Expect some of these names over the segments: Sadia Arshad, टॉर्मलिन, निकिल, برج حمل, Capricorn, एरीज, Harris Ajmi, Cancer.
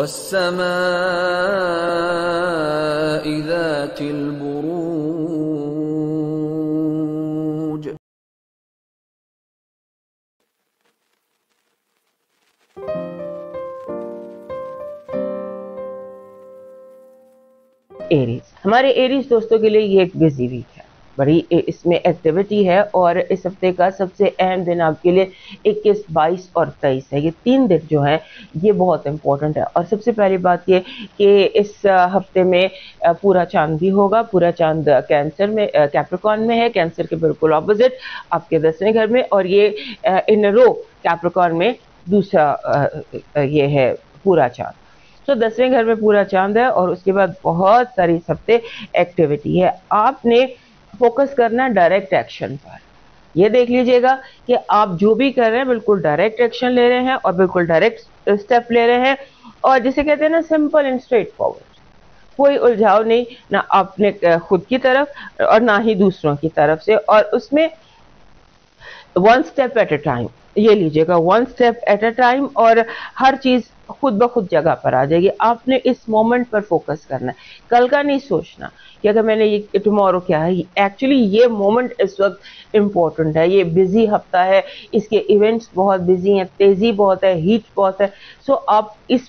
والسماء ذات البروج. एरीज, हमारे एरीज दोस्तों के लिए ये एक बिजी वीक है, बड़ी इसमें एक्टिविटी है और इस हफ्ते का सबसे अहम दिन आपके लिए 21, 22 और 23 है। ये तीन दिन जो है ये बहुत इम्पोर्टेंट है। और सबसे पहली बात ये कि इस हफ्ते में पूरा चांद भी होगा। पूरा चांद कैंसर में, कैप्रिकॉर्न में है, कैंसर के बिल्कुल ऑपोजिट आपके 10वें घर में, और ये इन रो कैप्रिकॉर्न में दूसरा ये है पूरा चांद। तो 10वें घर में पूरा चांद है और उसके बाद बहुत सारी इस हफ्ते एक्टिविटी है। आपने फोकस करना डायरेक्ट एक्शन पर। यह देख लीजिएगा कि आप जो भी कर रहे हैं बिल्कुल डायरेक्ट एक्शन ले रहे हैं और बिल्कुल डायरेक्ट स्टेप ले रहे हैं, और जिसे कहते हैं ना सिंपल एंड स्ट्रेट फॉरवर्ड, कोई उलझाव नहीं, ना आपने खुद की तरफ और ना ही दूसरों की तरफ से। और उसमें 1 स्टेप एट अ टाइम ये लीजिएगा, 1 स्टेप एट अ टाइम, और हर चीज खुद ब खुद जगह पर आ जाएगी। आपने इस मोमेंट पर फोकस करना है, कल का नहीं सोचना कि अगर मैंने ये टुमारो क्या है। एक्चुअली ये मोमेंट इस वक्त इम्पोर्टेंट है। ये बिजी हफ्ता है, इसके इवेंट्स बहुत बिजी हैं, तेजी बहुत है, हीट बहुत है। सो आप इस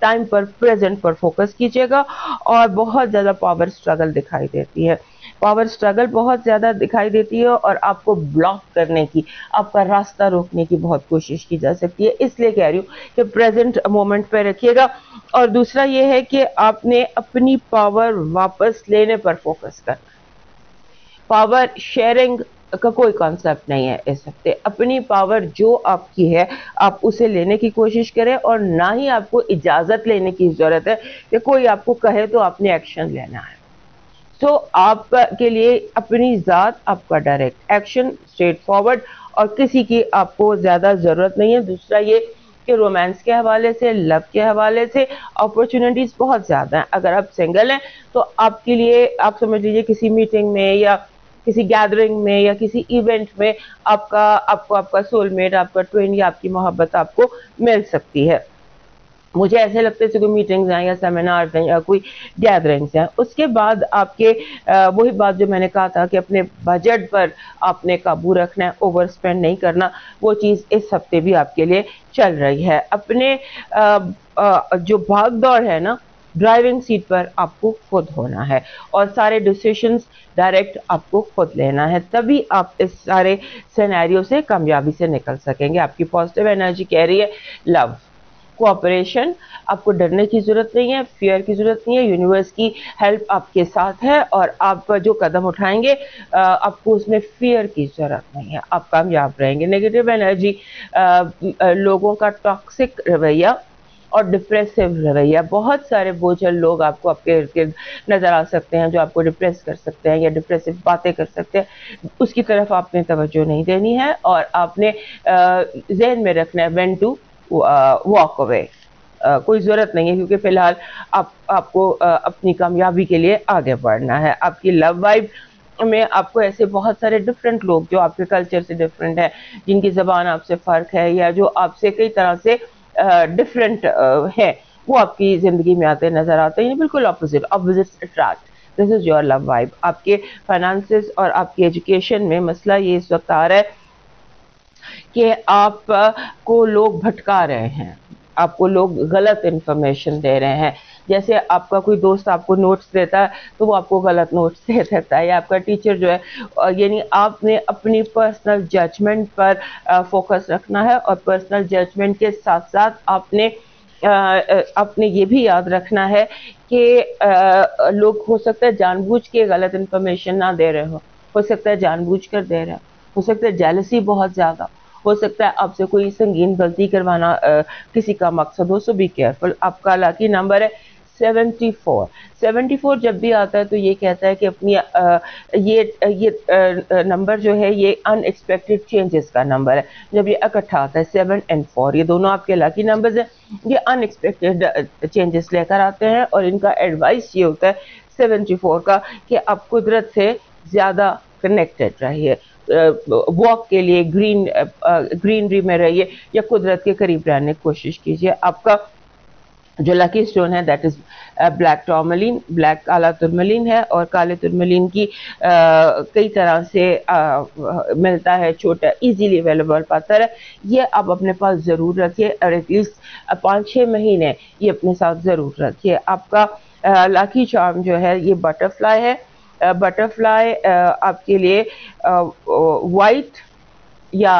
टाइम पर, प्रेजेंट पर फोकस कीजिएगा। और बहुत ज़्यादा पावर स्ट्रगल दिखाई देती है, पावर स्ट्रगल बहुत ज़्यादा दिखाई देती है और आपको ब्लॉक करने की, आपका रास्ता रोकने की बहुत कोशिश की जा सकती है। इसलिए कह रही हूँ कि प्रेजेंट मोमेंट पर रखिएगा। और दूसरा ये है कि आपने अपनी पावर वापस लेने पर फोकस करना। पावर शेयरिंग का कोई कॉन्सेप्ट नहीं है इस हफ्ते। अपनी पावर जो आपकी है आप उसे लेने की कोशिश करें, और ना ही आपको इजाज़त लेने की ज़रूरत है कि कोई आपको कहे तो आपने एक्शन लेना है। तो आपके लिए अपनी ज़ात, आपका डायरेक्ट एक्शन, स्ट्रेट फॉरवर्ड, और किसी की आपको ज़्यादा ज़रूरत नहीं है। दूसरा ये कि रोमांस के हवाले से, लव के हवाले से अपॉर्चुनिटीज़ बहुत ज़्यादा हैं। अगर आप सिंगल हैं तो आपके लिए, आप समझ लीजिए किसी मीटिंग में या किसी गैदरिंग में या किसी इवेंट में आपका सोलमेट, आपका ट्विन या आपकी मोहब्बत आपको मिल सकती है। मुझे ऐसे लगता है जैसे कोई मीटिंग्स हैं या सेमिनार्स हैं या कोई गैदरिंग्स हैं। उसके बाद आपके वही बात जो मैंने कहा था कि अपने बजट पर आपने काबू रखना है, ओवर स्पेंड नहीं करना। वो चीज़ इस हफ्ते भी आपके लिए चल रही है। अपने जो भाग दौड़ है ना, ड्राइविंग सीट पर आपको खुद होना है और सारे डिसीशंस डायरेक्ट आपको खुद लेना है, तभी आप इस सारे सिनेरियो से कामयाबी से निकल सकेंगे। आपकी पॉजिटिव एनर्जी कह रही है लव, कोऑपरेशन। आपको डरने की ज़रूरत नहीं है, फियर की ज़रूरत नहीं है। यूनिवर्स की हेल्प आपके साथ है और आप जो कदम उठाएंगे आपको उसमें फियर की ज़रूरत नहीं है, आप कामयाब रहेंगे। नेगेटिव एनर्जी, लोगों का टॉक्सिक रवैया और डिप्रेसिव रवैया, बहुत सारे बोझल लोग आपको आपके इर्द गिर्द नज़र आ सकते हैं जो आपको डिप्रेस कर सकते हैं या डिप्रेसिव बातें कर सकते हैं। उसकी तरफ आपने तवज्जो नहीं देनी है और आपने जहन में रखना है व्हेन टू वॉक अवे। कोई ज़रूरत नहीं है, क्योंकि फ़िलहाल आपको अपनी कामयाबी के लिए आगे बढ़ना है। आपकी लव वाइब में आपको ऐसे बहुत सारे डिफरेंट लोग जो आपके कल्चर से डिफरेंट हैं, जिनकी ज़बान आपसे फ़र्क है या जो आपसे कई तरह से डिफरेंट हैं, वो आपकी ज़िंदगी में आते नज़र आते हैं। बिल्कुल opposite, opposites attract, this is your love vibe. आपके फाइनेंसेस और आपकी एजुकेशन में मसला ये इस वक्त आ रहा है कि आपको लोग भटका रहे हैं, आपको लोग गलत इन्फॉर्मेशन दे रहे हैं। जैसे आपका कोई दोस्त आपको नोट्स देता है तो वो आपको गलत नोट्स दे देता है, या आपका टीचर जो है, यानी आपने अपनी पर्सनल जजमेंट पर फोकस रखना है। और पर्सनल जजमेंट के साथ साथ आपने ये भी याद रखना है कि लोग हो सकता है जानबूझ के गलत इन्फॉर्मेशन ना दे रहे हो सकता है जानबूझ कर दे रहे हो सकता है जेलसी बहुत ज़्यादा, हो सकता है आपसे कोई संगीन गलती करवाना किसी का मकसद हो। So be careful. आपका लकी नंबर है 74। 74 जब भी आता है तो ये कहता है कि अपनी ये नंबर जो है ये अनएक्सपेक्टेड चेंजेस का नंबर है। जब ये इकट्ठा आता है 7 और 4, ये दोनों आपके लकी नंबर्स हैं। ये अनएक्सपेक्टेड चेंजेस लेकर आते हैं और इनका एडवाइस ये होता है 74 का कि आप कुदरत से ज़्यादा कनेक्टेड रहिए। वॉक के लिए ग्रीनरी में रहिए या कुदरत के करीब रहने की कोशिश कीजिए। आपका जो लकी स्टोन है that is black टॉर्मलिन, black काला टॉर्मलिन है। और काले टॉर्मलिन की कई तरह से मिलता है, छोटा इजीली अवेलेबल पत्थर है। ये आप अपने पास ज़रूर रखिए और एटलीस्ट 5-6 महीने ये अपने साथ ज़रूर रखिए। आपका लकी चार्म जो है ये बटरफ्लाई है। बटरफ्लाई आपके लिए वाइट या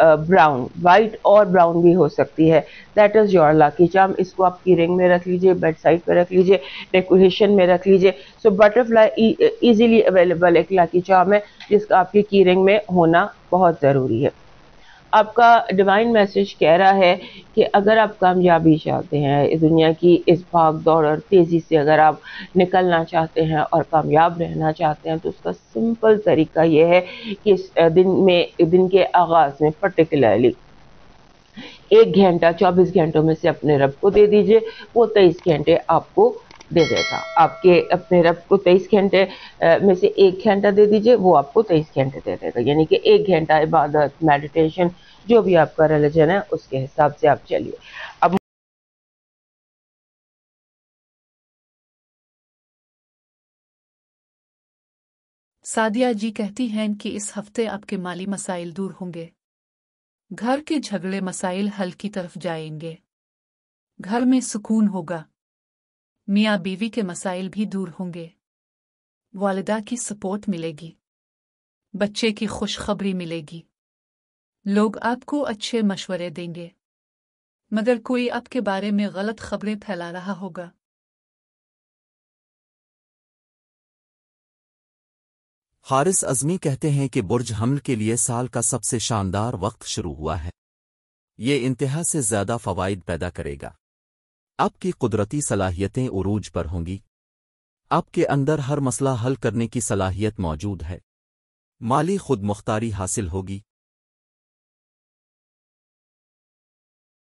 ब्राउन, वाइट और ब्राउन भी हो सकती है। That is your lucky charm. इसको आप की रिंग में रख लीजिए, बेड साइड पर रख लीजिए, डेकोरेशन में रख लीजिए। सो बटरफ्लाई इजीली अवेलेबल एक लकी चार्म है जिसका आपकी की रिंग में होना बहुत ज़रूरी है। आपका डिवाइन मैसेज कह रहा है कि अगर आप कामयाबी चाहते हैं, इस दुनिया की इस भाग दौड़ और तेज़ी से अगर आप निकलना चाहते हैं और कामयाब रहना चाहते हैं, तो उसका सिंपल तरीका यह है कि इस दिन के आगाज़ में पर्टिकुलरली 1 घंटा 24 घंटों में से अपने रब को दे दीजिए। वो 23 घंटे आपको दे देगा। आपके अपने रब को 23 घंटे में से 1 घंटा दे दीजिए, वो आपको 23 घंटे दे देगा। यानी कि 1 घंटा इबादत, मेडिटेशन, जो भी आपका रिलीजन है उसके हिसाब से आप चलिए। अब सादिया जी कहती हैं कि इस हफ्ते आपके माली मसाइल दूर होंगे, घर के झगड़े मसाइल हल की तरफ जाएंगे, घर में सुकून होगा, मियाँ बीवी के मसाइल भी दूर होंगे, वालिदा की सपोर्ट मिलेगी, बच्चे की खुशखबरी मिलेगी, लोग आपको अच्छे मशवरे देंगे, मगर कोई आपके बारे में गलत खबरें फैला रहा होगा। हारिस अजमी कहते हैं कि बुर्ज हमल के लिए साल का सबसे शानदार वक्त शुरू हुआ है। ये इंतहा से ज़्यादा फ़वाइद पैदा करेगा। आपकी कुदरती सलाहियतें उरूज पर होंगी। आपके अंदर हर मसला हल करने की सलाहियत मौजूद है। माली खुदमुख्तारी हासिल होगी।